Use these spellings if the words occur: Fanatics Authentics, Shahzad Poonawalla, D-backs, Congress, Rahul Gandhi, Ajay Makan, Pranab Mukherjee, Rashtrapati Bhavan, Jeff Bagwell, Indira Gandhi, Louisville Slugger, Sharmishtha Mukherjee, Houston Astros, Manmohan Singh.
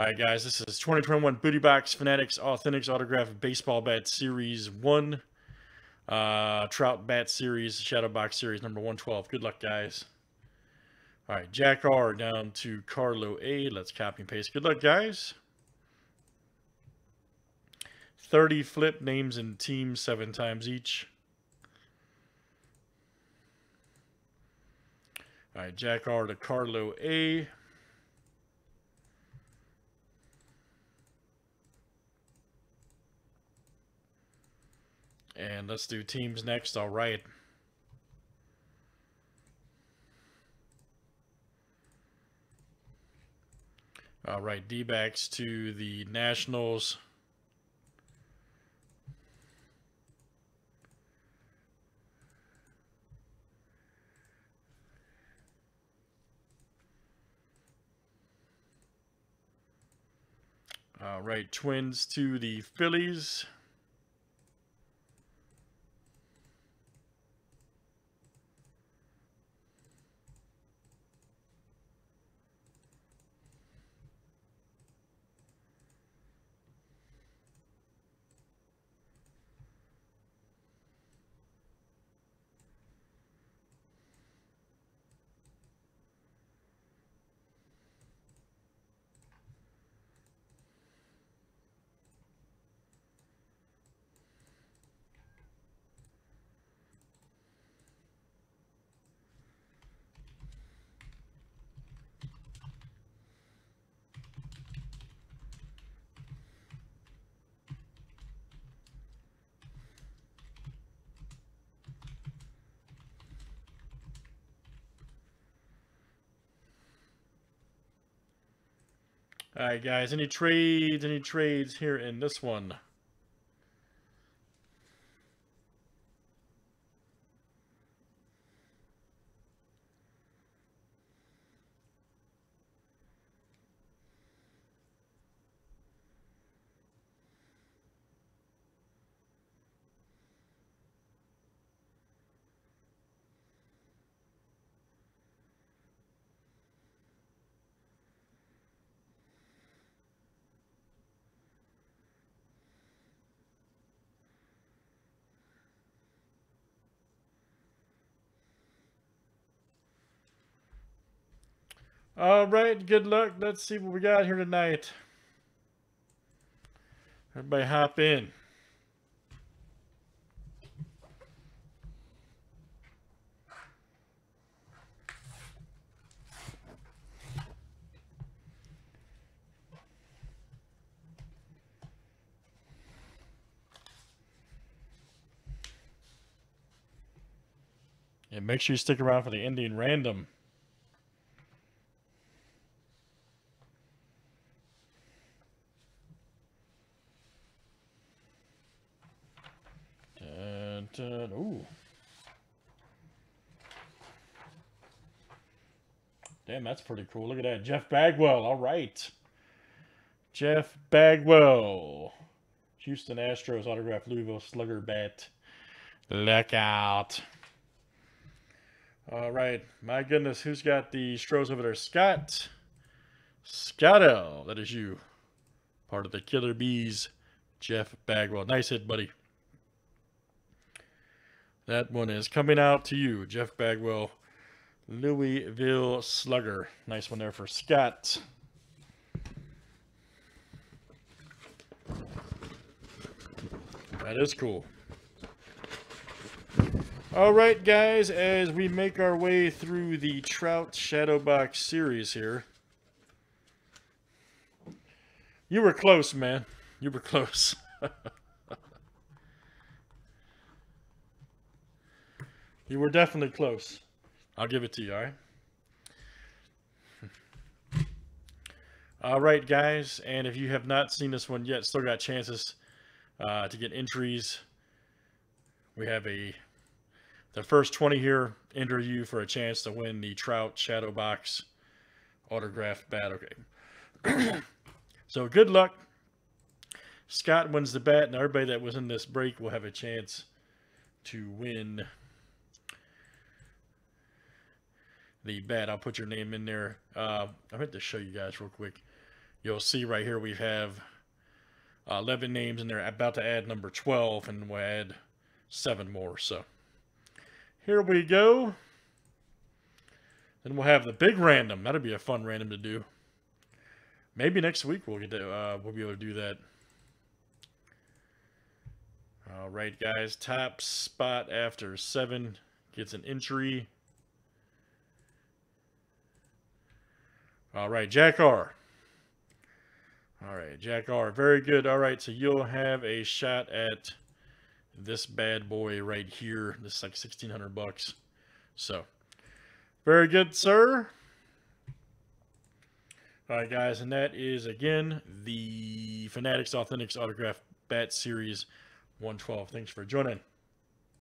All right, guys, this is 2021 Booty Box Fanatics Authentics Autograph Baseball Bat Series 1. Trout Bat Series, Shadow Box Series, number 112. Good luck, guys. All right, Jack R down to Carlo A. Let's copy and paste. Good luck, guys. 30 flip names and teams 7 times each. All right, Jack R to Carlo A. And let's do teams next. All right. All right, D-backs to the Nationals. All right, Twins to the Phillies. All right, guys, any trades here in this one? All right, good luck. Let's see what we got here tonight. Everybody hop in. And make sure you stick around for the Indian Random. Ooh. Damn, that's pretty cool. Look at that. Jeff Bagwell. All right. Jeff Bagwell. Houston Astros autograph Louisville Slugger bat. Look out. All right. My goodness. Who's got the Astros over there? Scott. Scotto. That is you. Part of the Killer Bees. Jeff Bagwell. Nice hit, buddy. That one is coming out to you, Jeff Bagwell, Louisville Slugger. Nice one there for Scott. That is cool. All right, guys, as we make our way through the Trout Shadow Box series here. You were close, man. You were close. You were definitely close. I'll give it to you, all right? All right, guys. And if you have not seen this one yet, still got chances to get entries. We have the first 20 here enter you for a chance to win the Trout Shadow Box autographed bat. Okay. So good luck. Scott wins the bat, and everybody that was in this break will have a chance to win the bat. I'll put your name in there. I meant to show you guys real quick. you'll see right here we have 11 names, and they're about to add number 12, and we'll add 7 more. So here we go. Then we'll have the big random. That'll be a fun random to do. Maybe next week we'll get to, we'll be able to do that. All right, guys. Top spot after 7 gets an entry. All right, Jack R. All right, Jack R. Very good. All right, so you'll have a shot at this bad boy right here. This is like $1,600. So, very good, sir. All right, guys, and that is, again, the Fanatics Authentics Autograph Bat Series 112. Thanks for joining.